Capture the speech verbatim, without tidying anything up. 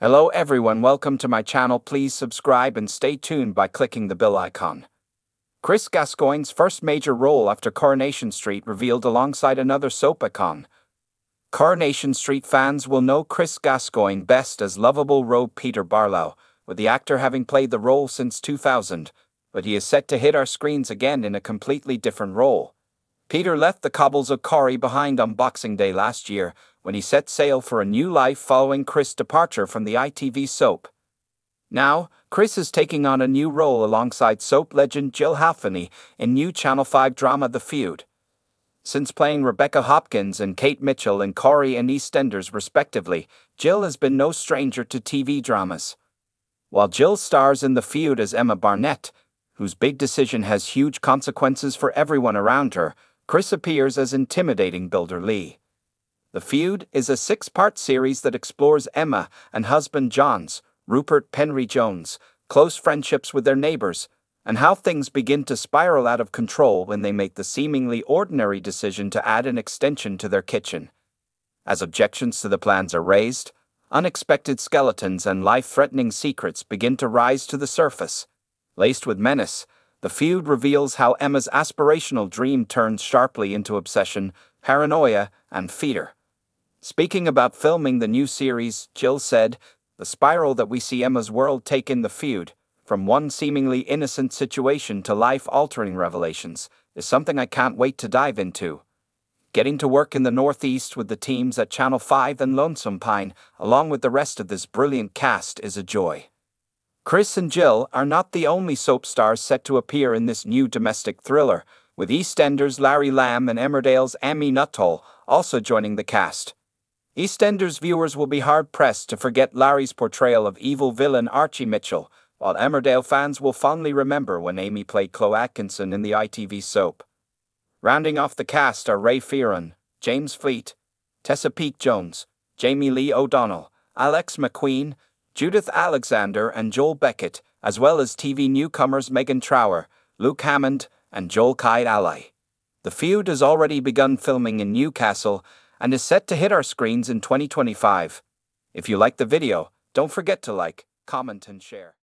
Hello everyone, welcome to my channel. Please subscribe and stay tuned by clicking the bell icon. Chris Gascoigne's first major role after Coronation Street revealed alongside another soap icon. Coronation Street fans will know Chris Gascoigne best as lovable rogue Peter Barlow, with the actor having played the role since two thousand, but he is set to hit our screens again in a completely different role. Peter left the cobbles of Corrie behind on Boxing Day last year, when he set sail for a new life following Chris' departure from the I T V soap. Now, Chris is taking on a new role alongside soap legend Jill Haffany in new Channel five drama The Feud. Since playing Rebecca Hopkins and Kate Mitchell in Corrie and EastEnders respectively, Jill has been no stranger to T V dramas. While Jill stars in The Feud as Emma Barnett, whose big decision has huge consequences for everyone around her, Chris appears as intimidating builder Lee. The Feud is a six-part series that explores Emma and husband John's, Rupert Penry Jones, close friendships with their neighbors, and how things begin to spiral out of control when they make the seemingly ordinary decision to add an extension to their kitchen. As objections to the plans are raised, unexpected skeletons and life-threatening secrets begin to rise to the surface. Laced with menace, The Feud reveals how Emma's aspirational dream turns sharply into obsession, paranoia, and fear. Speaking about filming the new series, Jill said, "The spiral that we see Emma's world take in The Feud, from one seemingly innocent situation to life-altering revelations, is something I can't wait to dive into. Getting to work in the Northeast with the teams at Channel five and Lonesome Pine, along with the rest of this brilliant cast, is a joy." Chris and Jill are not the only soap stars set to appear in this new domestic thriller, with EastEnders' Larry Lamb and Emmerdale's Amy Nuttall also joining the cast. EastEnders viewers will be hard-pressed to forget Larry's portrayal of evil villain Archie Mitchell, while Emmerdale fans will fondly remember when Amy played Chloe Atkinson in the I T V soap. Rounding off the cast are Ray Fearon, James Fleet, Tessa Peake-Jones, Jamie Lee O'Donnell, Alex McQueen, Judith Alexander and Joel Beckett, as well as T V newcomers Megan Trower, Luke Hammond, and Joel Kye-Aly. The Feud has already begun filming in Newcastle, and is set to hit our screens in twenty twenty-five. If you like the video, don't forget to like, comment and share.